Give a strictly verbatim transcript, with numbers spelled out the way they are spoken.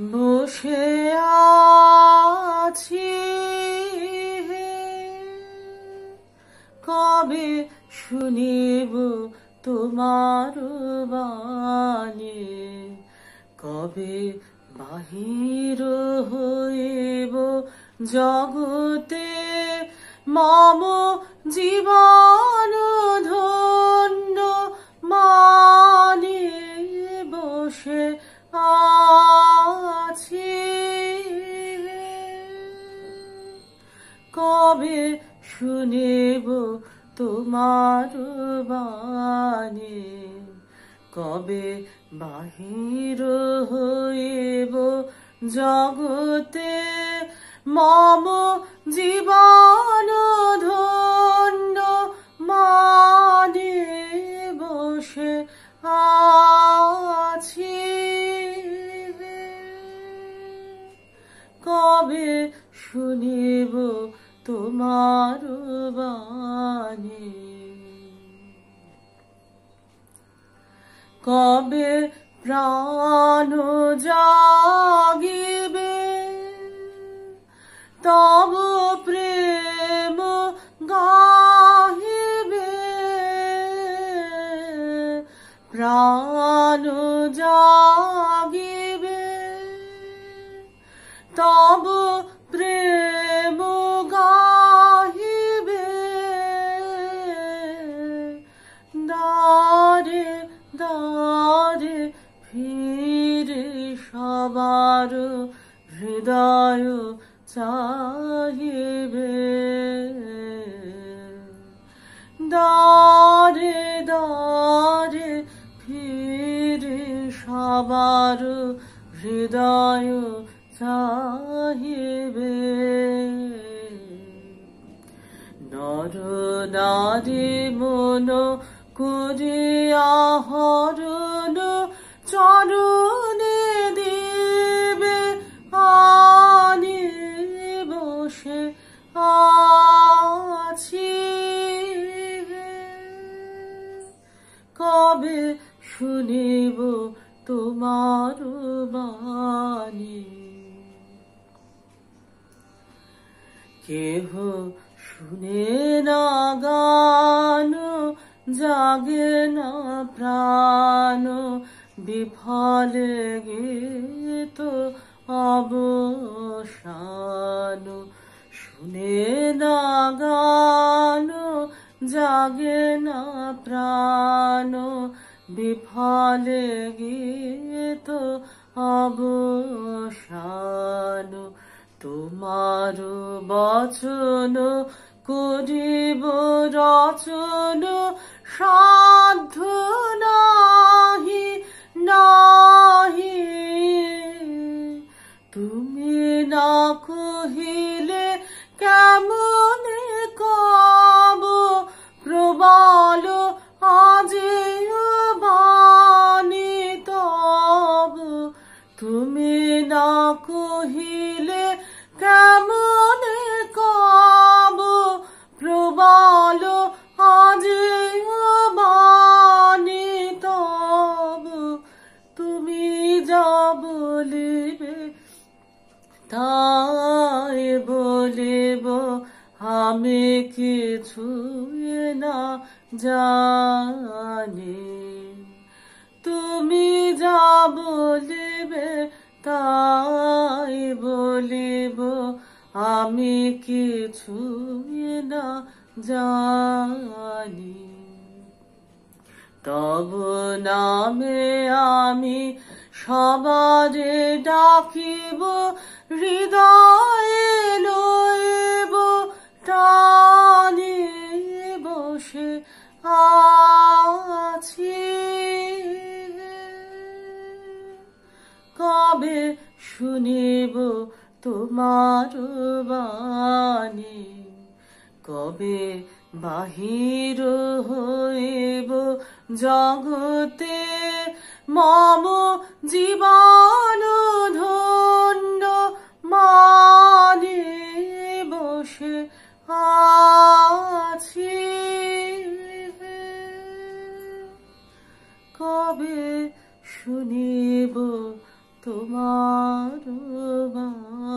Boshe Achhi Hey, kabe shunibo tomar bani, kabe bahir hoibo jagote mamo jibano dhonno mani Boshe Kabe shunibo tomar bani, kabe bahir hoibo jagote mamo jibano dhonno mani Boshe Achhi Hey, kabe shunibo তোমার বাণী, কবে প্রাণ জাগিবে তব প্রেম গাহিবে, প্রাণ জাগিবে তব প্রেম সবার হৃদয় চাহিবে, দ্বারে দ্বারে ফিরে সবার হৃদয় চাহিবে, নর নারী মন করিয়া হরণ চরণে দিবে আনি বসে আছি হে, কবে শুনিব তোমার বাণী, কেহ শুনে না গান জাগে না প্রাণ বিফল গীত অবসান, শুনে না গান জাগে না প্রাণ বিফল গীত অবসান, তোমার বচন করিব রচন সাধ্য নাহি নাহি, তুমি না কহিলে কেমনে কব প্রবল আজি বাণী তব, তুমি না কহিলে কেমনে কব প্রবল আজি বাণী তব, তুমি যা বলিবে তাই বলিব আমি কিছুই না জানি, তুমি যা বলিবে তাই বলিব আমি কিছুই না জানি, তব নামে আমি সবারে ডাকিব হৃদয়ে লইব টানি বসে আছি, কবে শুনিব তোমার বাণী, কবে বাহির হইব জগতে মম জীবন ধন্য মানি বসে আছি হে, কবে শুনিব তোমার